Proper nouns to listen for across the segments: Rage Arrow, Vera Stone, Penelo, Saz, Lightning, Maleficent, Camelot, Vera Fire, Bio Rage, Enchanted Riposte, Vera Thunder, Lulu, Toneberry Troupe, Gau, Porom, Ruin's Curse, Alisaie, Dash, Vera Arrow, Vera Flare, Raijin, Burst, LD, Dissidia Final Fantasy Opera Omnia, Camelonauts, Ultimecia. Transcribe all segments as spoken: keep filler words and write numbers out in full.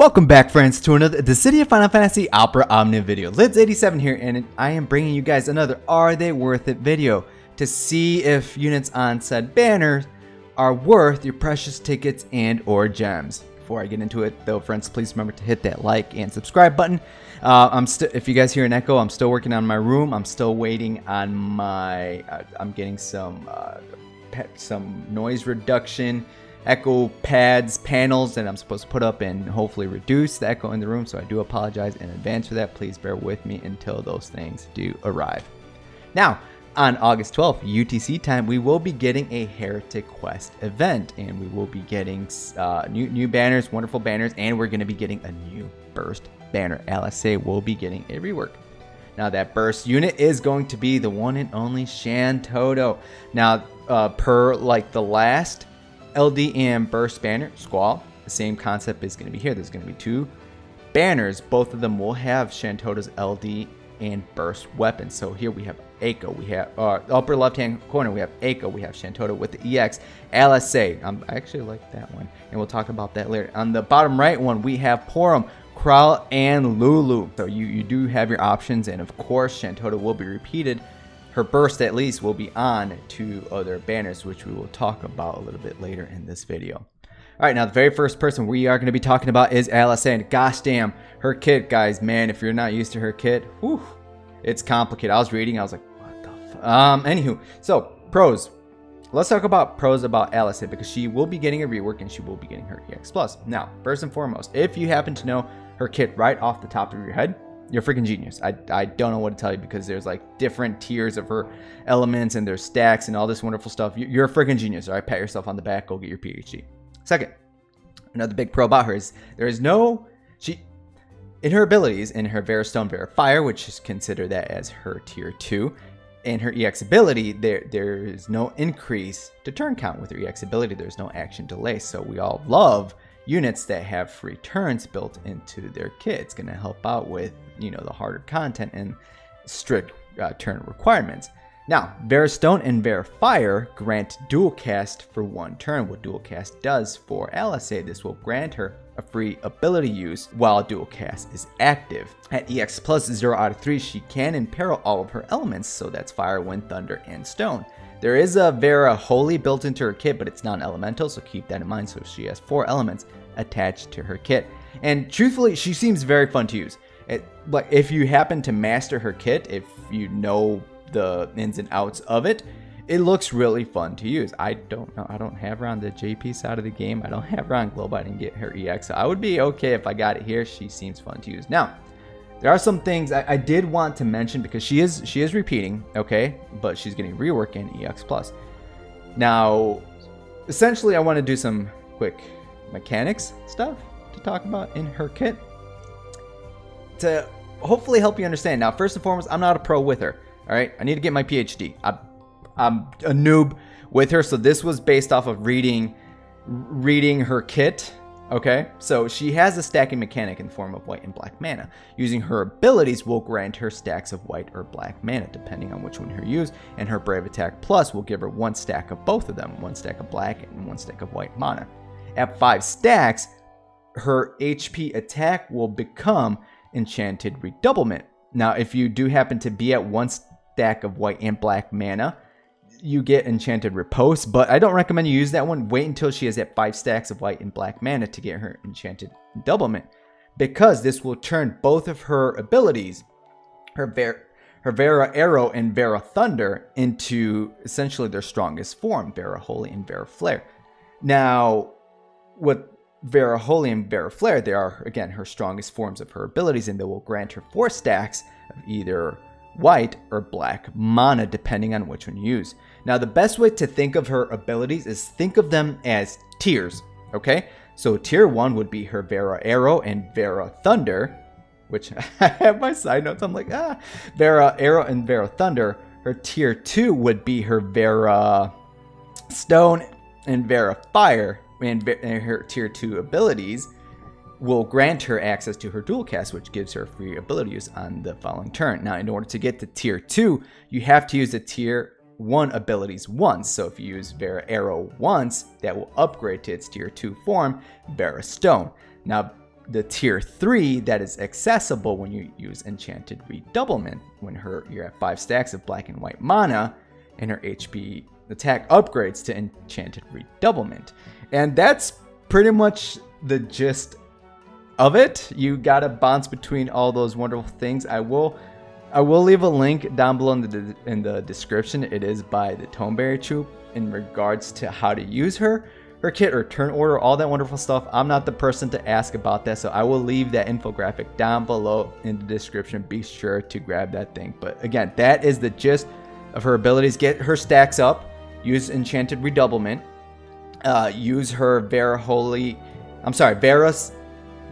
Welcome back, friends, to another Dissidia Final Fantasy Opera Omnia video. Lidz eighty-seven here, and I am bringing you guys another Are They Worth It video to see if units on said banners are worth your precious tickets and or gems. Before I get into it, though, friends, please remember to hit that like and subscribe button. Uh, I'm still, if you guys hear an echo, I'm still working on my room. I'm still waiting on my. Uh, I'm getting some uh, some noise reduction. Echo pads, panels that I'm supposed to put up and hopefully reduce the echo in the room, so I do apologize in advance for that. Please bear with me until those things do arrive. Now, on August twelfth, U T C time, we will be getting a Heretic Quest event, and we will be getting uh, new, new banners, wonderful banners, and we're going to be getting a new burst banner. Alisaie will be getting a rework. Now, that burst unit is going to be the one and only Shantotto. Now, uh, per like the last L D and burst banner squall, the same concept is going to be here. There's going to be two banners, both of them will have Shantotto's L D and burst weapons. So here we have Eiko, we have uh, upper left hand corner, we have Eiko, we have Shantotto with the E X, Alisaie, um, I actually like that one and we'll talk about that later. On the bottom right one we have Porom, Krile, and Lulu. So you, you do have your options, and of course Shantotto will be repeated. Her burst, at least, will be on two other banners, which we will talk about a little bit later in this video. All right, now the very first person we are going to be talking about is Alisaie. Gosh damn, her kit, guys, man, if you're not used to her kit, whew, it's complicated. I was reading, I was like, what the f-? Um, anywho, so, pros. Let's talk about pros about Alisaie, because she will be getting a rework and she will be getting her E X plus. Now, first and foremost, if you happen to know her kit right off the top of your head, you're freaking genius. I, I don't know what to tell you, because there's like different tiers of her elements and there's stacks and all this wonderful stuff. You're a freaking genius. All right, pat yourself on the back. Go get your PhD. Second, another big pro about her is there is no, she, in her abilities, in her Veristone Verifier, which is considered that as her tier two, and her E X ability, there there is no increase to turn count with her E X ability. There's no action delay. So we all love units that have free turns built into their kit. It's going to help out with, you know, the harder content and strict uh, turn requirements. Now, Vera Stone and Vera Fire grant dual cast for one turn. What dual cast does for Alisaie, this will grant her a free ability use while dual cast is active. At E X plus zero out of three, she can imperil all of her elements, so that's fire, wind, thunder, and stone. There is a Vera Holy built into her kit, but it's non-elemental, so keep that in mind. So she has four elements attached to her kit. And truthfully, she seems very fun to use. It, like, if you happen to master her kit, if you know the ins and outs of it, it looks really fun to use. I don't know. I don't have her on the J P side of the game. I don't have her on Global. I didn't get her E X, so I would be okay if I got it here. She seems fun to use. Now, there are some things I, I did want to mention, because she is she is repeating, okay, but she's getting rework in E X plus. Now, essentially, I want to do some quick mechanics stuff to talk about in her kit to hopefully help you understand. Now, first and foremost, I'm not a pro with her, all right? I need to get my PhD. I, I'm a noob with her, so this was based off of reading, reading her kit. Okay, so she has a stacking mechanic in the form of white and black mana. Using her abilities will grant her stacks of white or black mana, depending on which one you use, and her Brave Attack Plus will give her one stack of both of them, one stack of black and one stack of white mana. At five stacks, her H P attack will become Enchanted Redoublement. Now, if you do happen to be at one stack of white and black mana, you get Enchanted Riposte, but I don't recommend you use that one. Wait until she is at five stacks of white and black mana to get her Enchanted Doublemint, because this will turn both of her abilities, her Ver her Vera Arrow and Vera Thunder, into essentially their strongest form, Vera Holy and Vera Flare. Now, with Vera Holy and Vera Flare, they are again her strongest forms of her abilities, and they will grant her four stacks of either white or black mana, depending on which one you use. Now, the best way to think of her abilities is think of them as tiers, okay? So tier one would be her Vera Arrow and Vera Thunder, which I have my side notes, I'm like, ah, Vera Arrow and Vera Thunder. Her tier two would be her Vera Stone and Vera Fire, and her tier two abilities will grant her access to her dual cast, which gives her free ability use on the following turn. Now, in order to get to tier two, you have to use the tier one abilities once. So if you use Vera Arrow once, that will upgrade to its tier two form, Vera Stone. Now, the tier three that is accessible when you use Enchanted Redoublement, when her you're at five stacks of black and white mana and her H P attack upgrades to Enchanted Redoublement. And that's pretty much the gist of it. You gotta bounce between all those wonderful things. I will I will leave a link down below in the, in the description. It is by the Toneberry Troupe in regards to how to use her, her kit or turn order, all that wonderful stuff. I'm not the person to ask about that, so I will leave that infographic down below in the description. Be sure to grab that thing. But again, that is the gist of her abilities. Get her stacks up, use Enchanted Redoublement, uh, use her Vera Holy, I'm sorry, Vera's,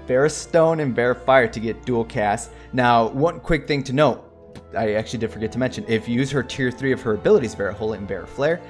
Vera Stone and Vera Fire to get dual cast. Now, one quick thing to note, I actually did forget to mention, if you use her tier three of her abilities, Vera Holy and Vera Flare,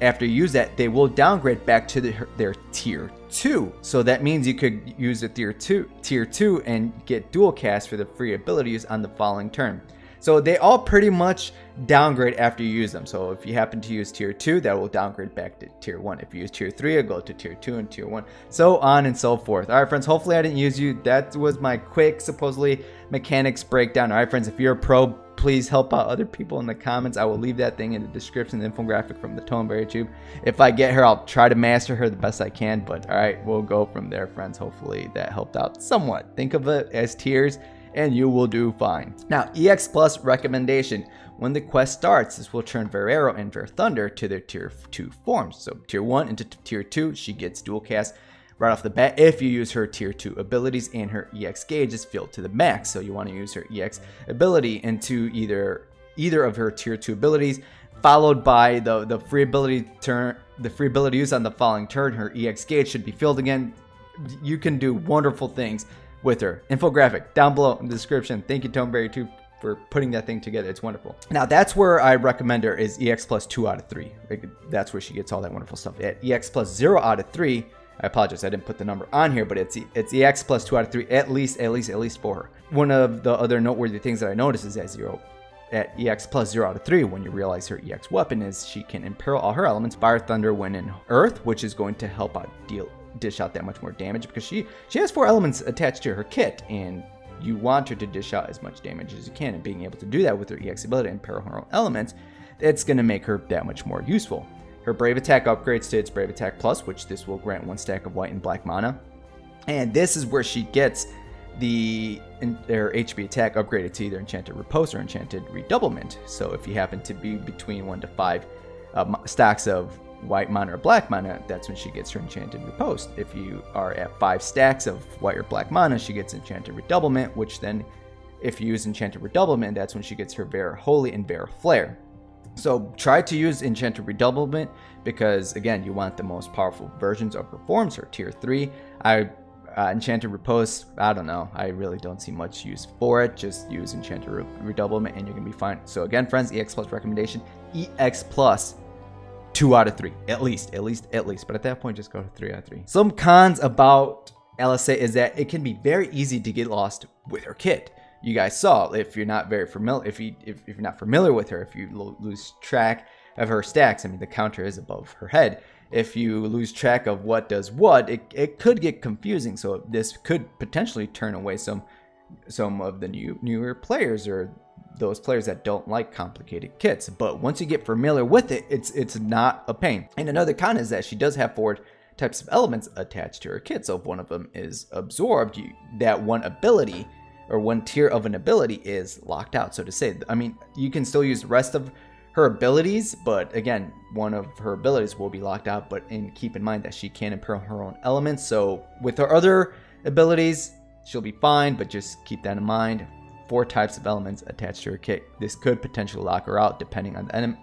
after you use that, they will downgrade back to the, their tier two. So that means you could use a tier two, tier two and get dual cast for the free abilities on the following turn. So they all pretty much downgrade after you use them. So if you happen to use tier two, that will downgrade back to tier one. If you use tier three, it'll go to tier two and tier one, so on and so forth. All right, friends, hopefully I didn't use you. That was my quick, supposedly, mechanics breakdown. All right, friends, if you're a pro, please help out other people in the comments. I will leave that thing in the description, the infographic from the Toneberry Troupe. If I get her, I'll try to master her the best I can, but all right, we'll go from there, friends. Hopefully that helped out somewhat. Think of it as tiers, and you will do fine. Now, E X Plus recommendation. When the quest starts, this will turn Vera Arrow and Vera Thunder to their tier two forms. So tier one into tier two, she gets dual cast right off the bat if you use her tier two abilities, and her E X gauge is filled to the max. So you wanna use her E X ability into either either of her tier two abilities, followed by the, the free ability turn, the free ability use on the following turn. Her E X gauge should be filled again. You can do wonderful things with her. Infographic down below in the description. Thank you, Toneberry Troupe, for putting that thing together. It's wonderful. Now, that's where I recommend her is E X plus two out of three. Like, that's where she gets all that wonderful stuff. At E X plus zero out of three, I apologize, I didn't put the number on here, but it's it's E X plus two out of three, at least, at least, at least for her. One of the other noteworthy things that I noticed is at zero, at E X plus zero out of three, when you realize her E X weapon is, she can imperil all her elements, fire, thunder, wind, and earth, which is going to help out deal dish out that much more damage, because she she has four elements attached to her kit, and you want her to dish out as much damage as you can, and being able to do that with her E X ability and imperil her elements, it's going to make her that much more useful. Her Brave Attack upgrades to its Brave Attack Plus, which this will grant one stack of white and black mana, and this is where she gets the their H P attack upgraded to either Enchanted Riposte or Enchanted Redoublement. So if you happen to be between one to five uh, stacks of white mana or black mana, that's when she gets her Enchanted Riposte. If you are at five stacks of white or black mana, she gets Enchanted Redoublement, which then if you use Enchanted Redoublement, that's when she gets her Vera Holy and Vera Flare. So try to use Enchanted Redoublement, because again, you want the most powerful versions of her forms, her tier three. I uh, Enchanted Riposte, I don't know, I really don't see much use for it. Just use Enchanted Redoublement and you're gonna be fine. So again, friends, E X plus recommendation, E X plus two out of three, at least, at least, at least. But at that point, just go to three out of three. Some cons about Alisaie is that it can be very easy to get lost with her kit. You guys saw, if you're not very familiar, if you if, if you're not familiar with her, if you lo lose track of her stacks, I mean, the counter is above her head. If you lose track of what does what, it it could get confusing. So this could potentially turn away some some of the new newer players, or those players that don't like complicated kits. But once you get familiar with it, it's it's not a pain. And another con is that she does have four types of elements attached to her kit. So if one of them is absorbed, you, that one ability or one tier of an ability is locked out, so to say. I mean, you can still use the rest of her abilities, but again, one of her abilities will be locked out. But in keep in mind that she can imperil her own elements. So with her other abilities, she'll be fine, but just keep that in mind. Four types of elements attached to her kit. This could potentially lock her out depending on the, en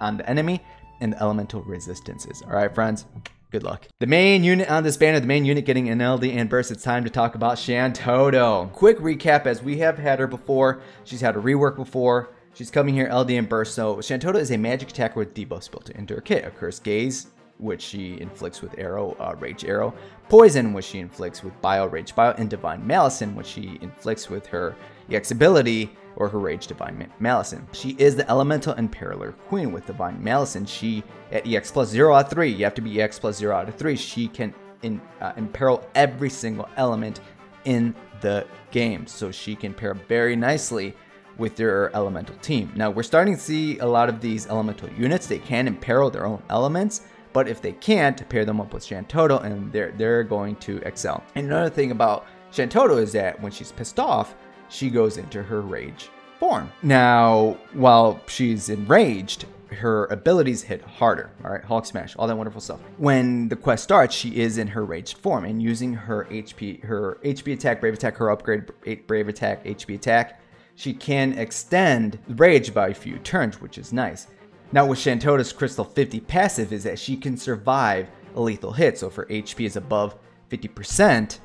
on the enemy and the elemental resistances. All right, friends, good luck. The main unit on this banner, the main unit getting an L D and burst, it's time to talk about Shantotto. Quick recap, as we have had her before, she's had a rework before, she's coming here L D and burst. So Shantotto is a magic attacker with debuffs built into her kit. A Cursed Gaze, which she inflicts with Arrow, uh, Rage Arrow. Poison, which she inflicts with Bio Rage Bio. And Divine Malison, which she inflicts with her E X ability or her Rage Divine Malison. She is the Elemental Imperiler Queen with Divine Malison. She, at E X plus zero out of three, you have to be E X plus zero out of three, she can in, uh, imperil every single element in the game. So she can pair very nicely with your elemental team. Now we're starting to see a lot of these elemental units. They can imperil their own elements, but if they can't, pair them up with Shantotto and they're, they're going to excel. And another thing about Shantotto is that when she's pissed off, she goes into her rage form. Now, while she's enraged, her abilities hit harder, all right? Hulk smash, all that wonderful stuff. When the quest starts, she is in her raged form and using her H P, her H P attack, brave attack, her upgrade, brave attack, H P attack, she can extend rage by a few turns, which is nice. Now with Shantotto's Crystal fifty passive is that she can survive a lethal hit. So if her H P is above fifty percent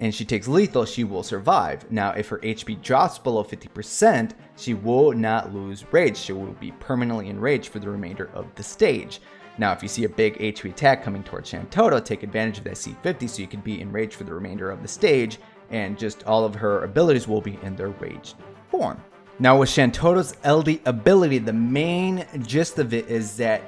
and she takes lethal, she will survive. Now if her H P drops below fifty percent, she will not lose rage. She will be permanently enraged for the remainder of the stage. Now if you see a big H P attack coming towards Shantotto, take advantage of that C fifty so you can be enraged for the remainder of the stage, and just all of her abilities will be in their raged form. Now with Shantotto's L D ability, the main gist of it is that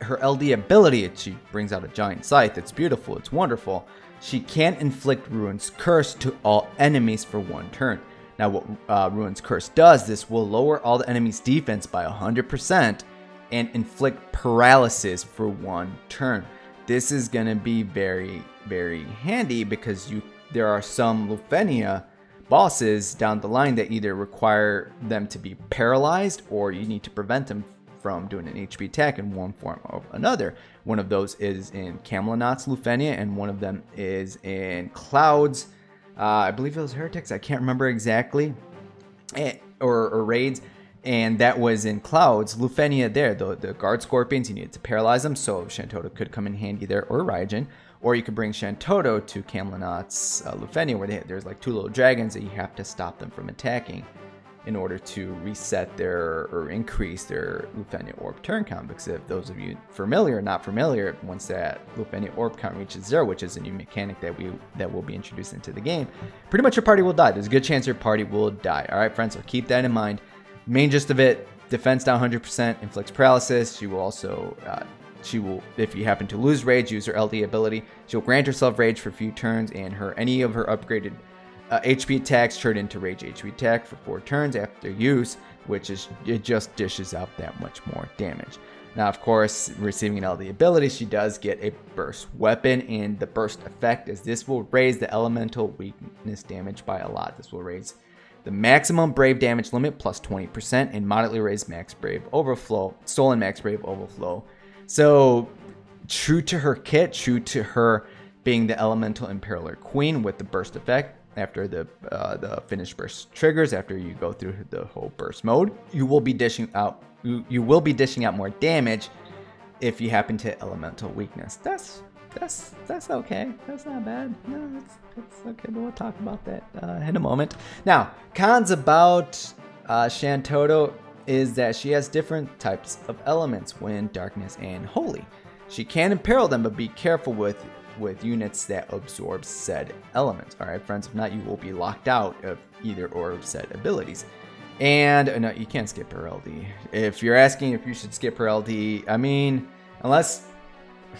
her L D ability, she brings out a giant scythe, it's beautiful, it's wonderful. She can inflict Ruin's Curse to all enemies for one turn. Now what uh, Ruin's Curse does, this will lower all the enemy's defense by one hundred percent and inflict paralysis for one turn. This is gonna be very, very handy because you there are some Lufenia bosses down the line that either require them to be paralyzed or you need to prevent them from doing an H P attack in one form or another. One of those is in Camelonauts Lufenia and one of them is in Clouds, uh, I believe it was Heretics, I can't remember exactly, and, or, or Raids, and that was in Clouds Lufenia there, the, the Guard Scorpions, you needed to paralyze them, so Shantotto could come in handy there, or Raijin. Or you could bring Shantotto to Camelonauts uh, Lufenia where they, there's like two little dragons that you have to stop them from attacking in order to reset their or increase their Lufenia Orb turn count. Because if those of you familiar or not familiar, once that Lufenia Orb count reaches zero, which is a new mechanic that we that will be introduced into the game, pretty much your party will die. There's a good chance your party will die. All right, friends, so keep that in mind. Main gist of it, defense down one hundred percent, inflicts paralysis. You will also... Uh, She will, if you happen to lose rage, use her L D ability. She'll grant herself rage for a few turns, and her any of her upgraded uh, H P attacks turn into rage H P attack for four turns after use, which is it just dishes out that much more damage. Now, of course, receiving an L D ability, she does get a burst weapon, and the burst effect is this will raise the elemental weakness damage by a lot. This will raise the maximum brave damage limit plus twenty percent, and moderately raise max brave overflow, stolen max brave overflow. So, true to her kit, true to her being the Elemental Imperiler Queen with the burst effect, after the uh, the finished burst triggers, after you go through the whole burst mode, you will be dishing out you, you will be dishing out more damage if you happen to Elemental Weakness. That's that's that's okay. That's not bad. No, that's that's okay. But we'll talk about that uh, in a moment. Now, cons about uh, Shantotto is that she has different types of elements: wind, darkness, and holy. She can imperil them, but be careful with with units that absorb said elements. All right, friends, if not, you will be locked out of either or of said abilities. And no, you can't skip her L D. If you're asking if you should skip her L D, I mean, unless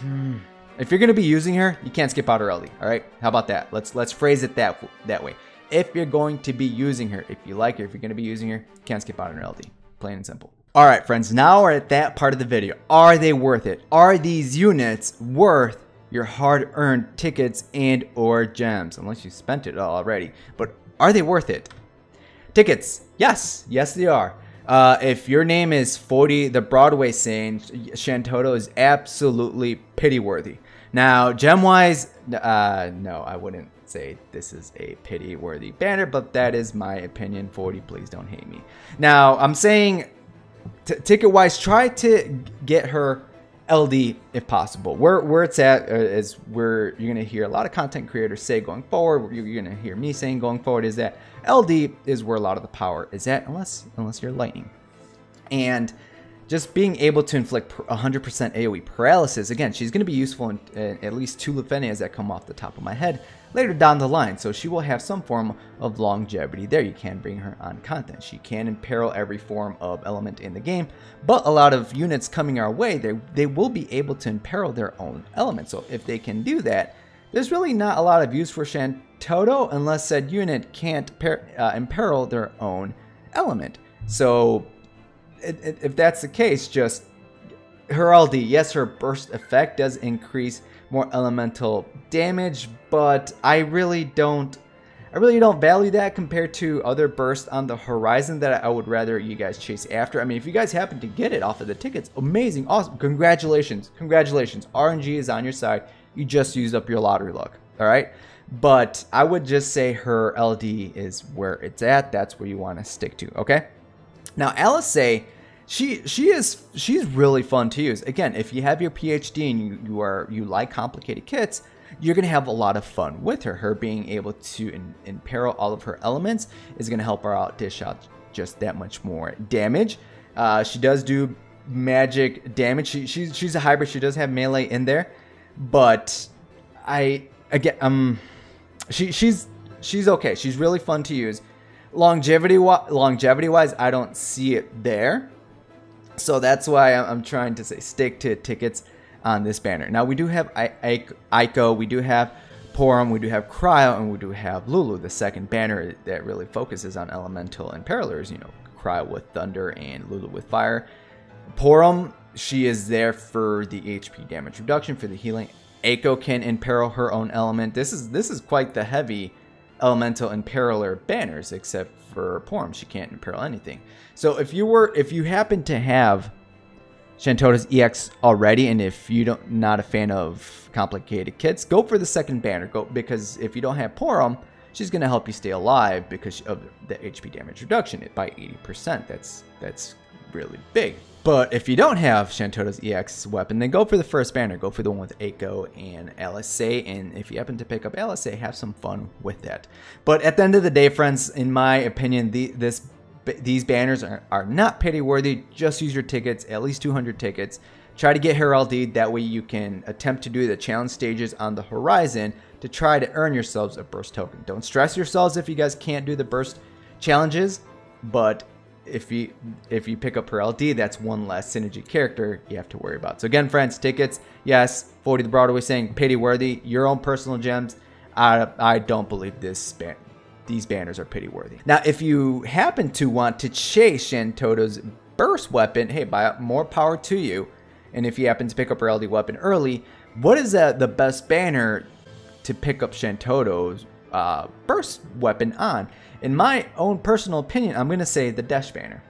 hmm, if you're going to be using her, you can't skip out her L D. All right, how about that? Let's let's phrase it that that way. If you're going to be using her, if you like her, if you're going to be using her, you can't skip out on her L D. Plain and simple. All right, friends, now we're at that part of the video. Are they worth it? Are these units worth your hard-earned tickets and or gems? Unless you spent it all already, but are they worth it? Tickets, yes, yes they are. Uh, if your name is forty, the Broadway Saint, Shantotto is absolutely pity-worthy. Now, gem-wise, uh, no, I wouldn't say this is a pity worthy banner, but that is my opinion. forty, please don't hate me. Now I'm saying ticket wise, try to get her L D if possible. Where, where it's at is where you're gonna hear a lot of content creators say going forward, you're gonna hear me saying going forward, is that L D is where a lot of the power is at, unless unless you're Lightning. And just being able to inflict one hundred percent AoE paralysis, again, she's going to be useful in, in at least two Lufenias that come off the top of my head later down the line, so she will have some form of longevity there. You can bring her on content. She can imperil every form of element in the game, but a lot of units coming our way, they, they will be able to imperil their own element, so if they can do that, There's really not a lot of use for Shantotto unless said unit can't per uh, imperil their own element. So it, it, if that's the case, just Heraldi, yes, her burst effect does increase more elemental damage, but I really don't I really don't value that compared to other bursts on the horizon that I would rather you guys chase after. I mean, if you guys happen to get it off of the tickets, amazing, awesome, congratulations, congratulations. R N G is on your side. You just used up your lottery luck, all right? But I would just say her L D is where it's at. That's where you want to stick to, okay? Now, Alisaie, she she is she's really fun to use. Again, if you have your P H D and you you are you like complicated kits, you're going to have a lot of fun with her. Her being able to in, imperil all of her elements is going to help her out dish out just that much more damage. Uh, she does do magic damage. She, she's, she's a hybrid. She does have melee in there. But I, again, um, she, she's, she's okay. She's really fun to use. Longevity, longevity-wise, I don't see it there. So that's why I'm trying to say stick to tickets on this banner. Now we do have Eiko, we do have Porom, we do have Cryo, and we do have Lulu, the second banner that really focuses on elemental and parallels, you know, Cryo with Thunder and Lulu with Fire. Porom, she is there for the H P damage reduction, for the healing. Eiko can imperil her own element. This is this is quite the heavy elemental and parallel banners, except for Porom. She can't imperil anything. So if you were if you happen to have Shantotto's E X already, and if you don't not a fan of complicated kits, go for the second banner. Go because if you don't have Porom, she's gonna help you stay alive because of the H P damage reduction by eighty percent. That's that's really big. But if you don't have Shantotto's E X weapon, then go for the first banner. Go for the one with Eiko and Alisaie, and if you happen to pick up Alisaie, have some fun with that. But at the end of the day, friends, in my opinion, the this. But these banners are, are not pity worthy. Just use your tickets, at least two hundred tickets. Try to get Heralded. That way you can attempt to do the challenge stages on the horizon to try to earn yourselves a burst token. Don't stress yourselves if you guys can't do the burst challenges, but if you if you pick up Heralded, that's one less synergy character you have to worry about. So again, friends, tickets, yes. forty the Broadway saying pity worthy. Your own personal gems. I, I don't believe this banner. These banners are pity worthy. Now, if you happen to want to chase Shantotto's burst weapon, hey, buy more power to you. And if you happen to pick up her L D weapon early, what is that the best banner to pick up Shantotto's uh, burst weapon on? In my own personal opinion, I'm gonna say the Dash banner.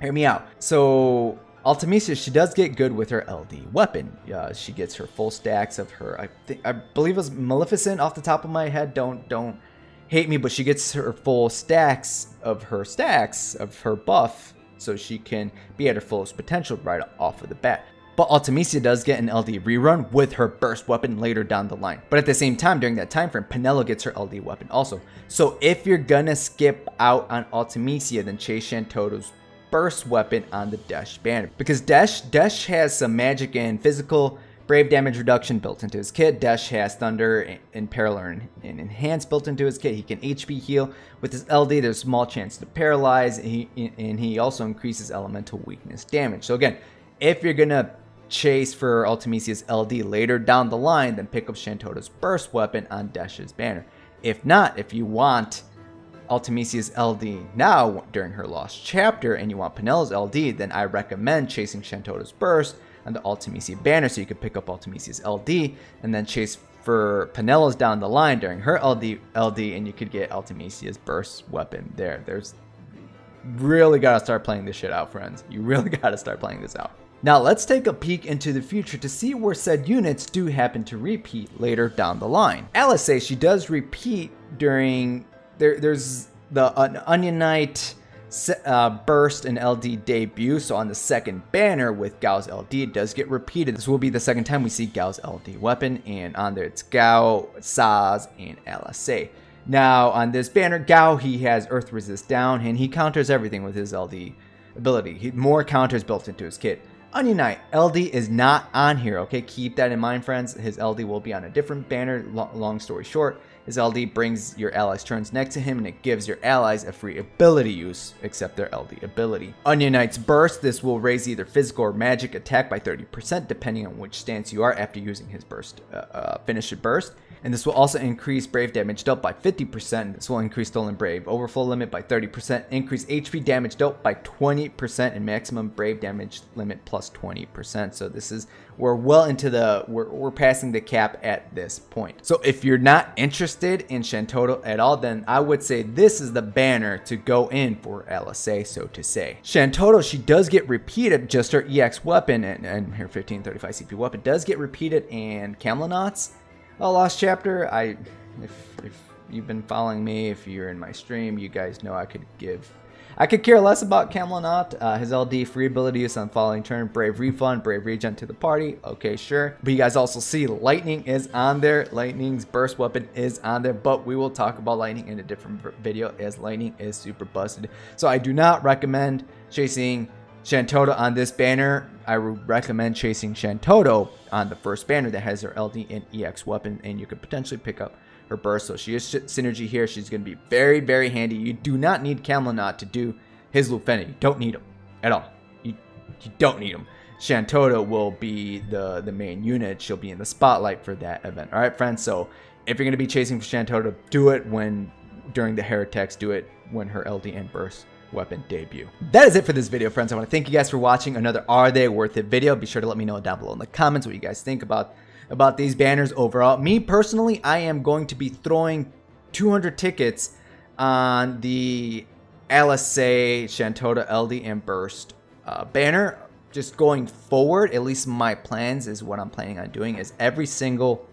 Hear me out. So Ultimecia, she does get good with her L D weapon. Uh, she gets her full stacks of her. I think I believe it was Maleficent off the top of my head. Don't don't. Hate me, but she gets her full stacks of her stacks of her buff so she can be at her fullest potential right off of the bat. But Ultimecia does get an L D rerun with her burst weapon later down the line. But at the same time, during that time frame, Penelo gets her L D weapon also. So if you're gonna skip out on Ultimecia, then chase Shantotto's burst weapon on the Dash banner. Because Dash, Dash has some magic and physical brave damage reduction built into his kit. Dash has Thunder and Paralyze and Enhance built into his kit. He can H P heal. With his L D, there's a small chance to paralyze, and he, and he also increases elemental weakness damage. So again, if you're going to chase for Ultimecia's L D later down the line, then pick up Shantotto's burst weapon on Dash's banner. If not, if you want Ultimecia's L D now during her lost chapter and you want Penelo's L D, then I recommend chasing Shantotto's burst and the Ultimecia banner so you can pick up Ultimecia's L D and then chase for Penelo's down the line during her L D L D and you could get Ultimecia's burst weapon there. There's really gotta start playing this shit out, friends. You really gotta start playing this out. Now let's take a peek into the future to see where said units do happen to repeat later down the line. Alisaie, she does repeat during there there's the uh, Onion Knight Uh, burst and L D debut, so on the second banner with Gau's L D, it does get repeated. This will be the second time we see Gau's L D weapon, and on there it's Gau, Saz, and Alisaie. Now on this banner, Gau, he has Earth Resist down, and he counters everything with his L D ability. He, more counters built into his kit. Onion Knight, L D is not on here, okay? Keep that in mind, friends. His L D will be on a different banner, long story short. His L D brings your allies' turns next to him, and it gives your allies a free ability use, except their L D ability. Onion Knight's Burst. This will raise either physical or magic attack by thirty percent, depending on which stance you are after using his burst, uh, uh, finished burst. And this will also increase Brave damage dealt by fifty percent. This will increase Stolen Brave Overflow limit by thirty percent, increase H P damage dealt by twenty percent, and maximum Brave damage limit plus twenty percent. So this is, we're well into the, we're, we're passing the cap at this point. So if you're not interested in Shantotto at all, then I would say this is the banner to go in for Alisaie, so to say. Shantotto, she does get repeated, just her E X weapon, and, and her fifteen thirty-five C P weapon does get repeated in Camelonauts. A Lost Chapter, I, if, if you've been following me, if you're in my stream, you guys know I could give, I could care less about Camelot. Uh, his L D, free ability use on following turn, Brave Refund, Brave Regen to the party, okay, sure. But you guys also see Lightning is on there, Lightning's burst weapon is on there, but we will talk about Lightning in a different video as Lightning is super busted. So I do not recommend chasing Shantotto on this banner. I would recommend chasing Shantotto on the first banner that has her L D and E X weapon, and you could potentially pick up her burst. So she is synergy here. She's going to be very, very handy. You do not need Camelot to do his Lufenia. You don't need him at all. You, you don't need him. Shantotto will be the, the main unit. She'll be in the spotlight for that event. All right, friends. So if you're going to be chasing for Shantotto, do it when during the heretics. Do it when her L D and burst weapon debut. That is it for this video, friends. I want to thank you guys for watching another Are They Worth It video. Be sure to let me know down below in the comments what you guys think about about these banners overall. Me personally, I am going to be throwing two hundred tickets on the Alisaie, Shantotto, L D and burst uh, banner. Just going forward, at least my plans is what I'm planning on doing is every single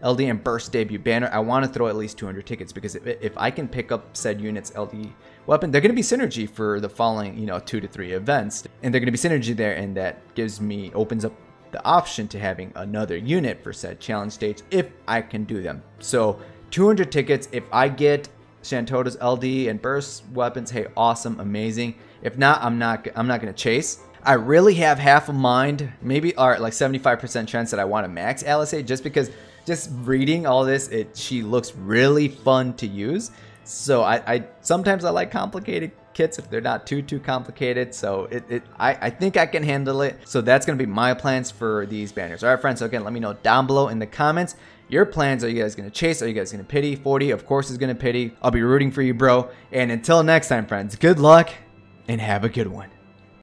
L D and burst debut banner, I want to throw at least two hundred tickets, because if, if I can pick up said unit's L D weapon, they're going to be synergy for the following, you know, two to three events, and they're going to be synergy there, and that gives me, opens up the option to having another unit for said challenge stage if I can do them. So two hundred tickets. If I get Shantotto's L D and burst weapons, hey, awesome, amazing. If not, I'm not, I'm not going to chase. I really have half a mind, maybe, or like seventy-five percent chance that I want to max Alisaie, just because. Just reading all this, it she looks really fun to use. So I, I sometimes I like complicated kits if they're not too too complicated. So it, it I, I think I can handle it. So that's gonna be my plans for these banners. All right, friends. So again, let me know down below in the comments your plans. Are you guys gonna chase? Are you guys gonna pity? forty, of course, is gonna pity. I'll be rooting for you, bro. And until next time, friends. Good luck and have a good one.